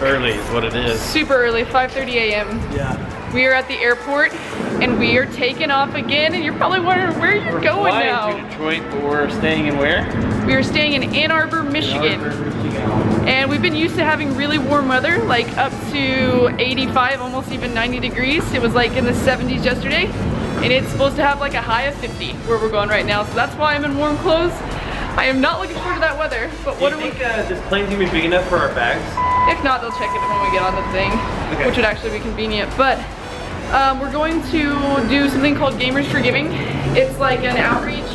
It's early is what it is. Super early, 5:30 a.m. Yeah. We are at the airport and we are taking off again, and you're probably wondering where you're going now. We're flying to Detroit, but we're staying in where? We are staying in Ann Arbor, Michigan. And we've been used to having really warm weather, like up to 85, almost even 90 degrees. It was like in the 70s yesterday. And it's supposed to have like a high of 50 where we're going right now. So that's why I'm in warm clothes. I am not looking forward to that weather, but what do we think? This plane's gonna be big enough for our bags? If not, they'll check it when we get on the thing, okay, which would actually be convenient. But we're going to do something called Gamers For Giving. It's like an outreach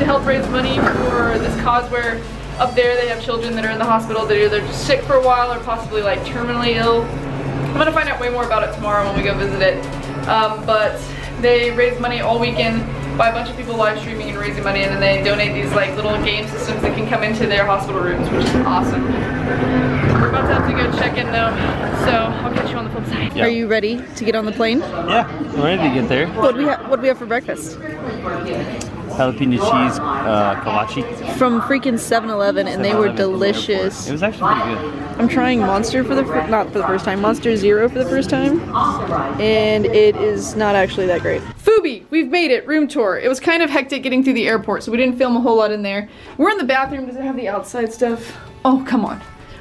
to help raise money for this cause where up there they have children that are in the hospital that are either just sick for a while or possibly like terminally ill. I'm gonna find out way more about it tomorrow when we go visit it. But they raise money all weekend by a bunch of people live streaming and raising money, and then they donate these like little game systems that can come into their hospital rooms, which is awesome. We're about to have to go check in though, so I'll catch you on the flip side. Yeah. Are you ready to get on the plane? Yeah, I'm ready to get there. What do we have for breakfast? Jalapeno cheese kolache. From freaking 7-Eleven, and they were delicious. It was actually pretty good. I'm trying Monster Monster Zero for the first time, and it is not actually that great. Phoebe, we've made it, room tour. It was kind of hectic getting through the airport, so we didn't film a whole lot in there. We're in the bathroom, does it have the outside stuff? Oh, come on.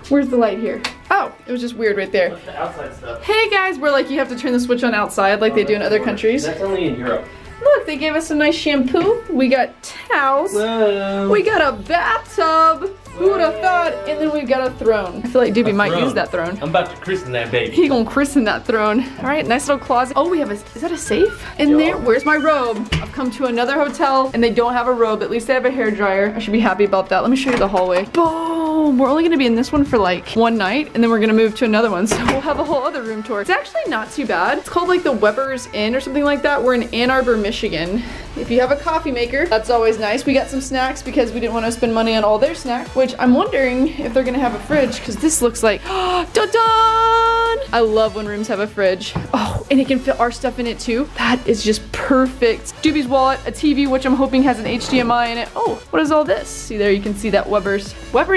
Where's the light here? Oh, it was just weird right there. What's the outside stuff? Hey guys, where like you have to turn the switch on outside like they do in other countries. That's only in Europe. Look, they gave us some nice shampoo. We got towels. Whoa. We got a bathtub. Who would have thought? And then we got a throne. I feel like Doobie might use that throne. I'm about to christen that baby. He gonna christen that throne. All right, nice little closet. Oh, we have a, is that a safe in there? Where's my robe? I've come to another hotel and they don't have a robe. At least they have a hairdryer. I should be happy about that. Let me show you the hallway. Boom, we're only gonna be in this one for like one night and then we're gonna move to another one. So we'll have a whole other room tour. It's actually not too bad. It's called like the Weber's Inn or something like that. We're in Ann Arbor, Michigan. If you have a coffee maker, that's always nice. We got some snacks because we didn't want to spend money on all their snacks, which I'm wondering if they're gonna have a fridge because this looks like, dun-dun! I love when rooms have a fridge. Oh, and it can fit our stuff in it too. That is just perfect. Doobie's wallet, a TV, which I'm hoping has an HDMI in it. Oh, what is all this? See there, you can see that Weber's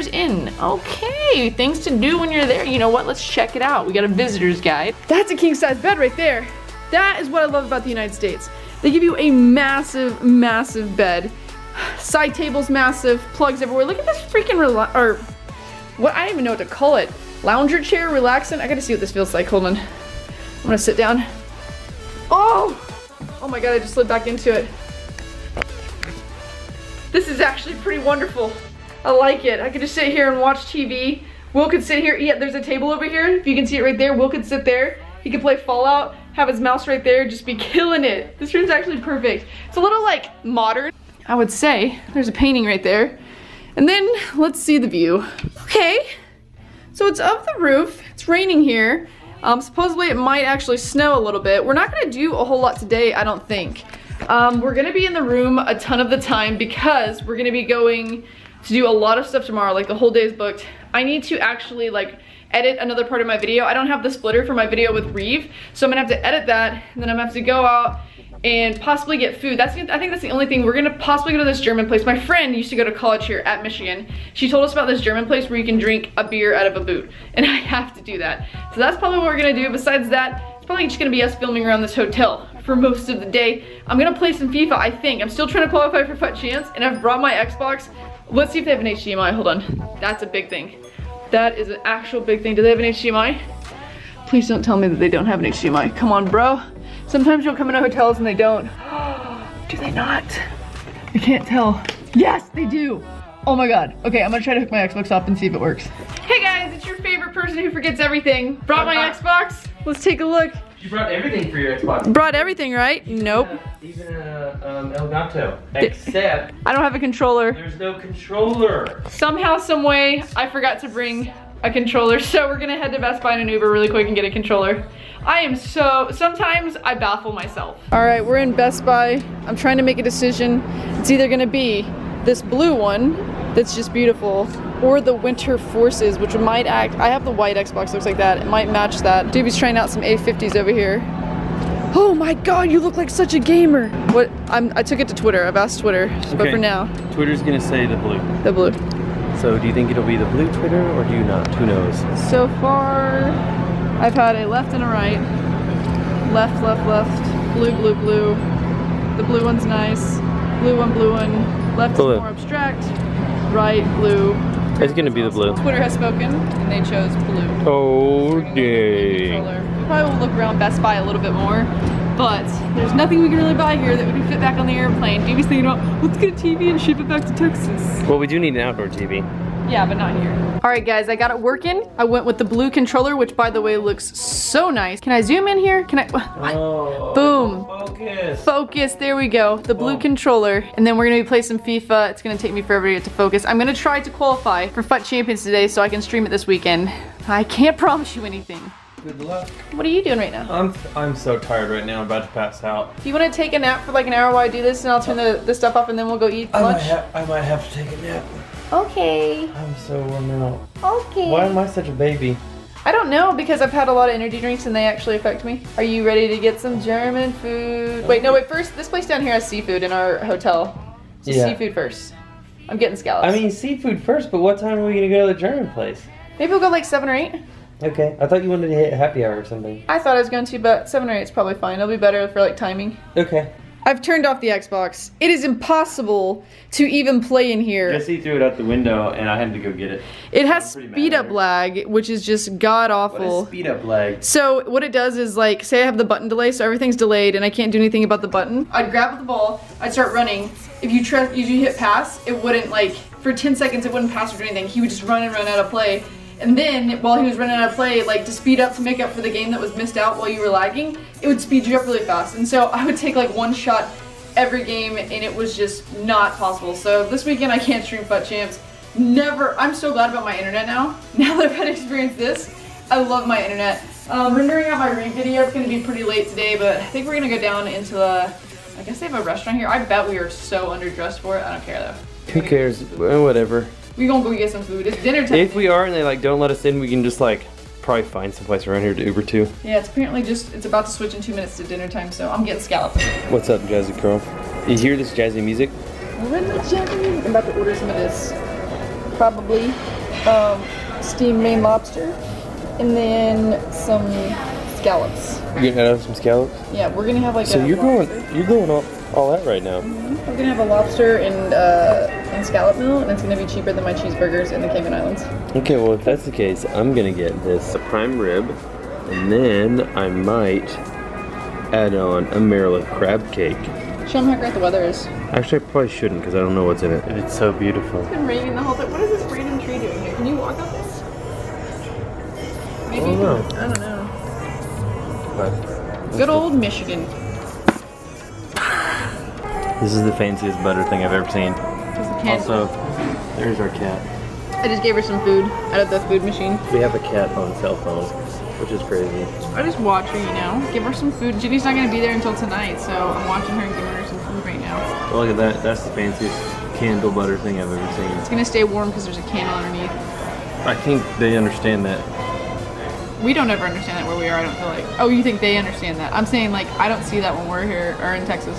Inn. Okay, things to do when you're there. You know what, let's check it out. We got a visitor's guide. That's a king-size bed right there. That is what I love about the United States. They give you a massive, massive bed. Side table's massive, plugs everywhere. Look at this freaking, I don't even know what to call it. Lounger chair, relaxing. I gotta see what this feels like, hold on. I'm gonna sit down. Oh! Oh my God, I just slid back into it. This is actually pretty wonderful. I like it. I could just sit here and watch TV. Will could sit here, yeah, there's a table over here. If you can see it right there, Will could sit there. He could play Fallout, have his mouse right there, just be killing it. This room's actually perfect. It's a little like modern, I would say. There's a painting right there. And then let's see the view. Okay, so it's up the roof. It's raining here. Supposedly it might actually snow a little bit. We're not gonna do a whole lot today, I don't think. We're gonna be in the room a ton of the time because we're gonna be going to do a lot of stuff tomorrow, like the whole day is booked. I need to actually like edit another part of my video. I don't have the splitter for my video with Reeve, so I'm gonna have to edit that, and then I'm gonna have to go out and possibly get food. I think that's the only thing. We're gonna possibly go to this German place. My friend used to go to college here at Michigan. She told us about this German place where you can drink a beer out of a boot, and I have to do that. So that's probably what we're gonna do. Besides that, it's probably just gonna be us filming around this hotel for most of the day. I'm gonna play some FIFA, I think. I'm still trying to qualify for FUT Champs, and I've brought my Xbox. Let's see if they have an HDMI, hold on. That's a big thing. That is an actual big thing. Do they have an HDMI? Please don't tell me that they don't have an HDMI. Come on, bro. Sometimes you'll come into hotels and they don't. Do they not? I can't tell. Yes, they do. Oh my God. Okay, I'm gonna try to hook my Xbox up and see if it works. Hey guys, it's your favorite person who forgets everything. Brought my Xbox. Let's take a look. You brought everything for your Xbox. Brought everything, right? Nope. Even Elgato. Except I don't have a controller. There's no controller. Somehow, some way, I forgot to bring a controller, so we're gonna head to Best Buy in an Uber really quick and get a controller. I am so, sometimes I baffle myself. All right, we're in Best Buy. I'm trying to make a decision. It's either gonna be this blue one that's just beautiful, or the Winter Forces, which might act, I have the white Xbox, looks like that, it might match that. Doobie's trying out some A50s over here. Oh my God, you look like such a gamer. What, I took it to Twitter, I've asked Twitter, but for now. Twitter's gonna say the blue. The blue. So do you think it'll be the blue Twitter or do you not? Who knows? So far, I've had a left and a right. Left, left, left. Blue, blue, blue. The blue one's nice. Blue one, blue one. Left blue. Is more abstract. Right, blue. It's gonna be the blue. Twitter has spoken, and they chose blue. Oh, dang. We probably will look around Best Buy a little bit more, but there's nothing we can really buy here that we can fit back on the airplane. Jamie's thinking about, let's get a TV and ship it back to Texas. Well, we do need an outdoor TV. Yeah, but not here. All right, guys, I got it working. I went with the blue controller, which, by the way, looks so nice. Can I zoom in here? Can I? Oh, boom. Focus. Focus, there we go. The blue controller. And then we're gonna be playing some FIFA. It's gonna take me forever to get to focus. I'm gonna try to qualify for FUT Champions today so I can stream it this weekend. I can't promise you anything. Good luck. What are you doing right now? I'm so tired right now. I'm about to pass out. Do you want to take a nap for like an hour while I do this, and I'll turn the stuff off, and then we'll go eat lunch? I might have to take a nap. Okay. I'm so worn out. Okay. Why am I such a baby? I don't know, because I've had a lot of energy drinks and they actually affect me. Are you ready to get some German food? Okay. Wait, no, wait. First, this place down here has seafood in our hotel. So yeah. Seafood first. I'm getting scallops. I mean, seafood first, but what time are we going to go to the German place? Maybe we'll go like 7 or 8. Okay, I thought you wanted to hit happy hour or something. I thought I was going to, but 7 or 8 is probably fine. It'll be better for like timing. Okay. I've turned off the Xbox. It is impossible to even play in here. Jesse threw it out the window and I had to go get it. It has speed up lag, which is just god awful. What is speed up lag? So what it does is, like, say I have the button delay, so everything's delayed and I can't do anything about the button. I'd grab the ball, I'd start running. If you hit pass, it wouldn't, like, for 10 seconds it wouldn't pass or do anything. He would just run and run out of play. And then, while he was running out of play, like, to speed up, to make up for the game that was missed out while you were lagging, it would speed you up really fast. And so I would take like one shot every game, and it was just not possible. So this weekend I can't stream FUT Champs. Never. I'm so glad about my internet now. Now that I've had experience this, I love my internet. Rendering out my Rave video, it's going to be pretty late today, but I think we're going to go down into the, I guess they have a restaurant here. I bet we are so underdressed for it. I don't care though. Who cares? Whatever. We're gonna go get some food. It's dinner time. If we are and they like don't let us in, we can just like probably find some place around here to Uber to. Yeah, it's apparently just, it's about to switch in 2 minutes to dinner time, so I'm getting scallops. What's up, Jazzy Girl? You hear this jazzy music? I'm about to order some of this. Probably steamed Maine lobster and then some scallops. You're gonna have some scallops? Yeah, we're gonna have like so a you're going all out right now. Mm-hmm. I'm gonna have a lobster and scallop meal, and it's gonna be cheaper than my cheeseburgers in the Cayman Islands. Okay, well if that's the case, I'm gonna get this prime rib, and then I might add on a Maryland crab cake. Show them how great the weather is. Actually, I probably shouldn't because I don't know what's in it. It's so beautiful. It's been raining the whole time. What is this random tree doing here? Can you walk up this? Maybe. I don't know. But good old Michigan. This is the fanciest butter thing I've ever seen. Also, there's our cat. I just gave her some food out of the food machine. We have a cat on cell phones, which is crazy. I just watch her, you know, give her some food. Jenny's not going to be there until tonight, so I'm watching her and giving her some food right now. Well, look at that. That's the fanciest candle butter thing I've ever seen. It's going to stay warm because there's a candle underneath. I think they understand that. We don't ever understand that where we are, I don't feel like. Oh, you think they understand that? I'm saying, like, I don't see that when we're here or in Texas.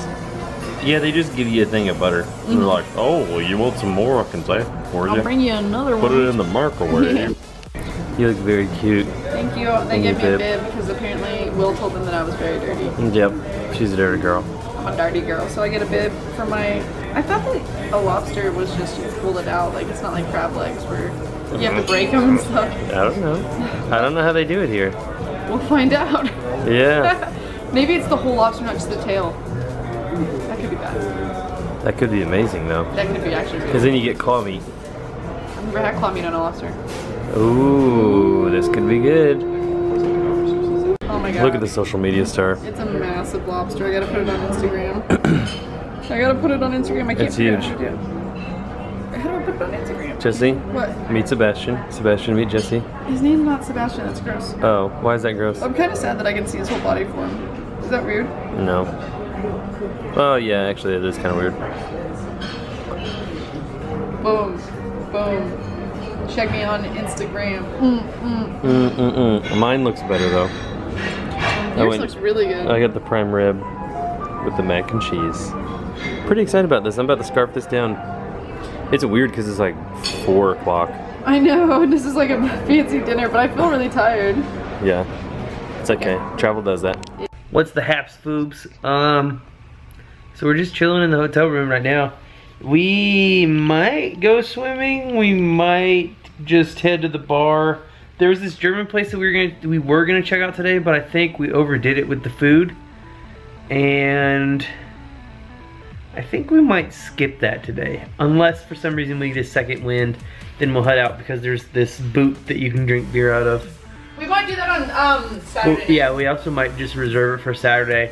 Yeah, they just give you a thing of butter. Mm-hmm. They're like, oh, well, you want some more? I can say for you. I'll bring you another one. Put it in the microwave. You look very cute. Thank you. They gave me a bib because apparently Will told them that I was very dirty. Yep, she's a dirty girl. I'm a dirty girl, so I get a bib for my. I thought that a lobster was just pulled out. Like, it's not like crab legs where you have to break them and stuff. I don't know. I don't know how they do it here. We'll find out. Yeah. Maybe it's the whole lobster, not just the tail. That could be bad. That could be amazing though. That could be actually good. Because then you get claw meat. I've never had claw meat on a lobster. Ooh, this could be good. Oh my god. Look at the social media star. It's a massive lobster. I gotta put it on Instagram. I gotta put it on Instagram. I can't. It's huge. How do I put it on Instagram? Jesse? What? Meet Sebastian. Sebastian, meet Jesse. His name's not Sebastian. That's gross. Oh, why is that gross? I'm kind of sad that I can see his whole body form. Is that weird? No. Oh yeah, actually it is kind of weird. Boom, boom. Check me on Instagram. Mine looks better though. Yours looks really good. I got the prime rib with the mac and cheese. Pretty excited about this. I'm about to scarf this down. It's weird because it's like 4 o'clock. I know, this is like a fancy dinner, but I feel really tired. Yeah, it's okay. Yeah. Travel does that. What's the haps, boobs? So we're just chilling in the hotel room right now. We might go swimming. We might just head to the bar. There was this German place that we were gonna check out today, but I think we overdid it with the food, and I think we might skip that today. Unless for some reason we get a second wind, then we'll head out because there's this boot that you can drink beer out of. We might do that on Saturday. Well, yeah, we also might just reserve it for Saturday.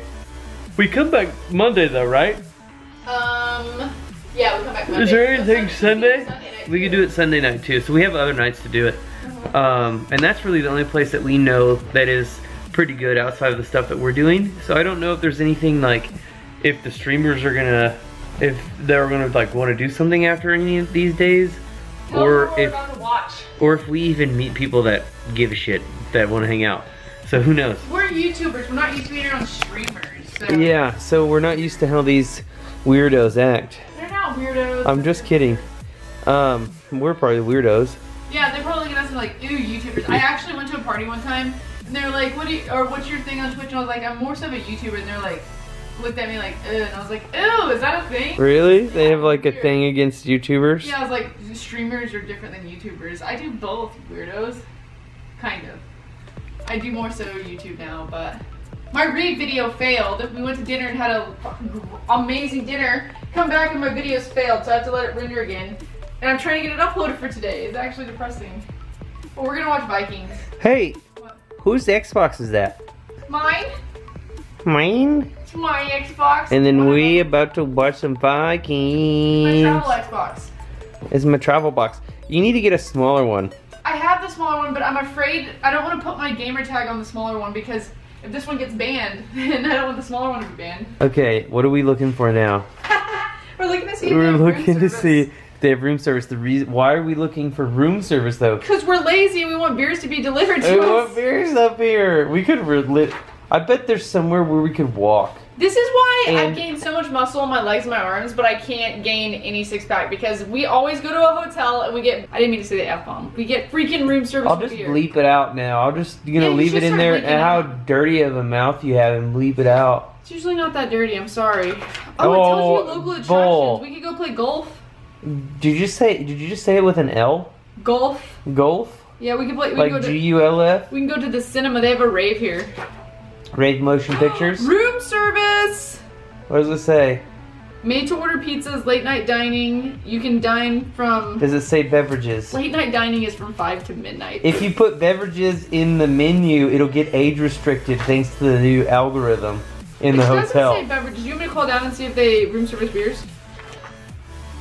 We come back Monday though, right? Yeah, we come back Monday. Is there anything Sunday? We could do it Sunday night too, so we have other nights to do it. Mm-hmm. And that's really the only place that we know that is pretty good outside of the stuff that we're doing. So I don't know if there's anything like, if the streamers are gonna, if they're gonna like want to do something after any of these days, or if we even meet people that give a shit that want to hang out. So who knows? We're YouTubers. We're not used to being around streamers. So. Yeah. So we're not used to how these weirdos act. They're not weirdos. I'm just kidding. We're probably weirdos. Yeah, they're probably gonna say like, ew, YouTubers. I actually went to a party one time, and they're like, what's your thing on Twitch? And I was like, I'm more so a YouTuber, and they're like. Looked at me like, ugh, and I was like, ew, is that a thing? Really? Yeah, they have like a thing against YouTubers? Yeah, I was like, streamers are different than YouTubers. I do both, weirdos. Kind of. I do more so YouTube now, but... My Rave video failed. We went to dinner and had a fucking amazing dinner. Come back and my video's failed, so I have to let it render again. And I'm trying to get it uploaded for today. It's actually depressing. But we're gonna watch Vikings. Hey! What? Whose Xbox is that? Mine. Mine? My Xbox. And then we about to watch some Vikings. My travel Xbox. It's my travel box. You need to get a smaller one. I have the smaller one, but I'm afraid I don't want to put my gamer tag on the smaller one because if this one gets banned, then I don't want the smaller one to be banned. Okay, what are we looking for now? We're looking to see if they have room service. We're looking to see they have room service. The reason why are we looking for room service though? Because we're lazy and we want beers to be delivered to us. We want beers up here. We could I bet there's somewhere where we could walk. This is why I've gained so much muscle on my legs and my arms, but I can't gain any six-pack because we always go to a hotel and we get, I didn't mean to say the F-bomb, we get freaking room service. I'll just bleep it out now. I'll just, you know, leave it in there and how dirty of a mouth you have and bleep it out. It's usually not that dirty, I'm sorry. Oh, it tells you local attractions. Bowl. We could go play golf. Did you just say it with an L? Golf. Golf? Yeah, we could play, like G-U-L-F? We can go to the cinema, they have a rave here. Rave motion pictures. Room service! What does it say? Made to order pizzas, late night dining. You can dine from... Does it say beverages? Late night dining is from 5 to midnight. If you put beverages in the menu, it'll get age restricted thanks to the new algorithm in the hotel. It doesn't say beverages. You want me to call down and see if they room service beers?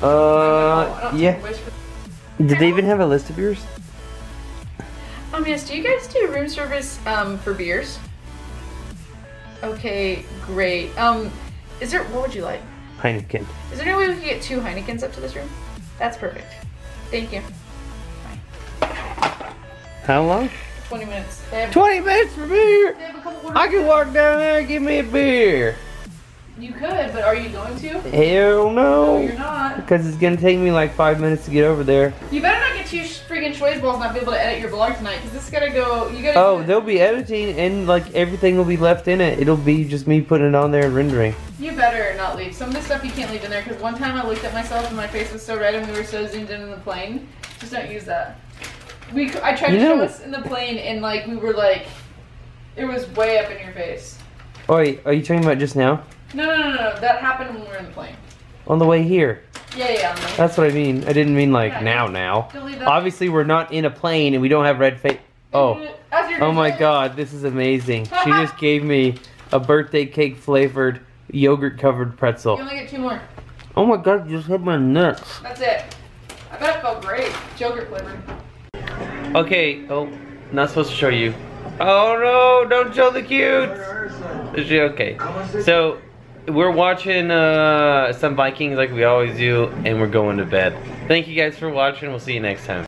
Yeah. Did they even have a list of beers? Yes, do you guys do room service for beers? Okay, great. Is there, what would you like? Heineken. Is there any way we could get 2 Heinekens up to this room? That's perfect. Thank you. Bye. How long? 20 minutes. 20 minutes for beer! They have a couple I can walk down there and give me a beer. You could, but are you going to? Hell no. No, you're not. Because it's going to take me like 5 minutes to get over there. You better not get 2 freaking choice balls and not be able to edit your vlog tonight because this is going to go... You gotta they'll be editing and like everything will be left in it. It'll be just me putting it on there and rendering. You better not leave. Some of the stuff you can't leave in there because one time I looked at myself and my face was so red and we were so zoomed in on the plane. Just don't use that. I tried to show us in the plane and like we were like... It was way up in your face. Oh, are you talking about just now? No. That happened when we were in the plane. On the way here? Yeah. That's what I mean. I didn't mean like now. Don't leave that. Obviously, we're not in a plane and we don't have red face. Oh. Oh my god, this is amazing. She just gave me a birthday cake flavored yogurt covered pretzel. You only get 2 more. Oh my god, you just hit my nuts. That's it. I bet it felt great. Yogurt flavored. Okay. Oh, not supposed to show you. Oh no, don't show the cute. Is she okay? So. We're watching some Vikings like we always do, and we're going to bed. Thank you guys for watching. We'll see you next time.